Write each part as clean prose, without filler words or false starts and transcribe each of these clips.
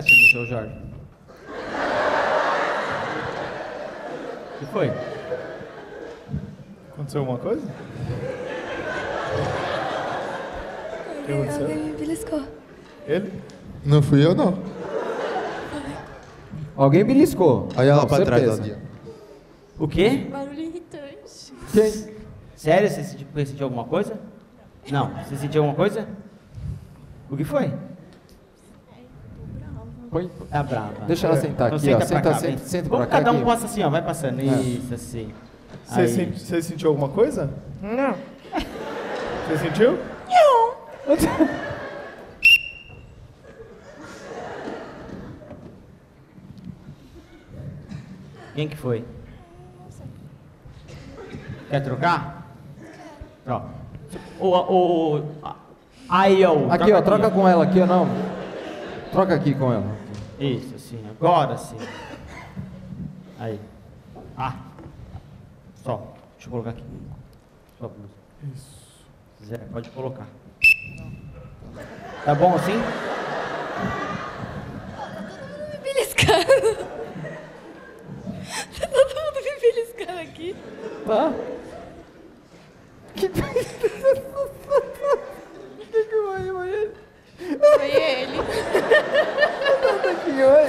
assistindo, seu Jorge? O que foi? Aconteceu alguma coisa? O que aconteceu? Ele me beliscou. Ele? Não fui eu, não. Alguém beliscou. Aí ela pra trás. O quê? Barulho irritante. Quem? Sério? Você sentiu alguma coisa? Não. Você sentiu alguma coisa? O que foi? Põe. Tá brava. Deixa ela sentar aqui, então, senta, ó. Senta pra cá. Cada um passa assim, ó. Vai passando. Isso, assim. Você sentiu alguma coisa? Não. Você sentiu? Não. Quem que foi? Não sei. Quer trocar? Troca. Aí, ó. Aqui, ó. Troca com ela aqui, ou não? Troca aqui com ela. Isso, assim. Agora sim. Aí. Ah. Só. Deixa eu colocar aqui. Só. Isso. Se quiser, pode colocar. Não. Tá bom assim? Todo mundo me beliscando. Todo mundo me beliscando aqui. Tá? Que foi ele.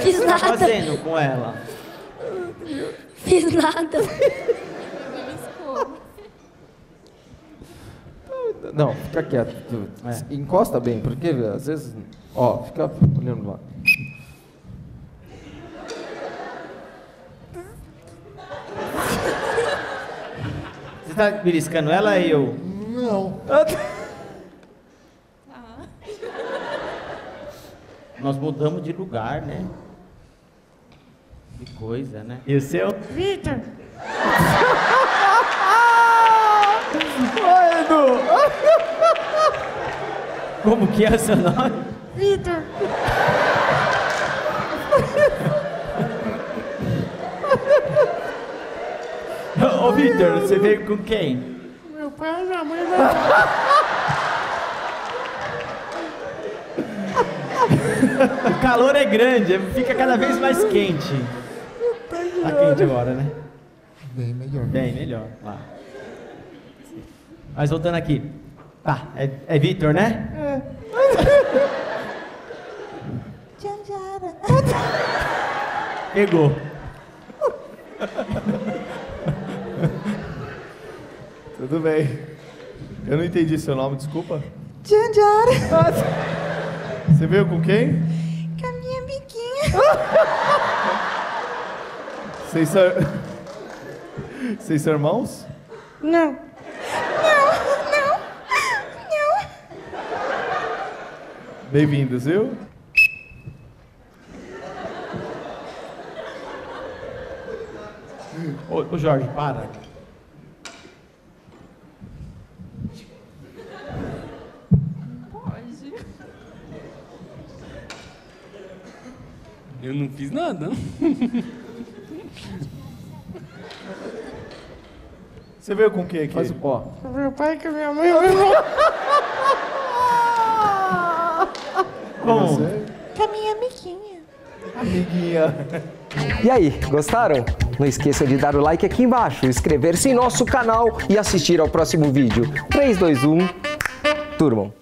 Fiz nada. O que você tá fazendo com ela? Fiz nada. Não, fica quieto. Encosta bem, porque às vezes... Ó, fica olhando lá. Você tá beliscando ela e eu? Não. Nós mudamos de lugar, né? Que coisa, né? E o seu? Vitor! Oi, Edu! Como que é o seu nome? Vitor! Ô, Vitor, você veio com quem? Meu pai, minha mãe... O calor é grande, fica cada vez mais quente. Tá quente agora, né? Bem melhor. Bem melhor, lá. Mas voltando aqui. Tá, é Victor, né? É. Pegou. Tudo bem. Eu não entendi seu nome, desculpa. Janjara. Você veio com quem? Com a minha amiguinha. Vocês são irmãos? Não. Não. Bem-vindos, viu? Ô, Jorge, para. Eu não fiz nada. Você veio com o que aqui? Faz o pó. Com meu pai, com minha mãe, meu irmão. Bom, com a minha amiguinha. E aí, gostaram? Não esqueça de dar o like aqui embaixo, inscrever-se em nosso canal e assistir ao próximo vídeo. 3, 2, 1... Turma.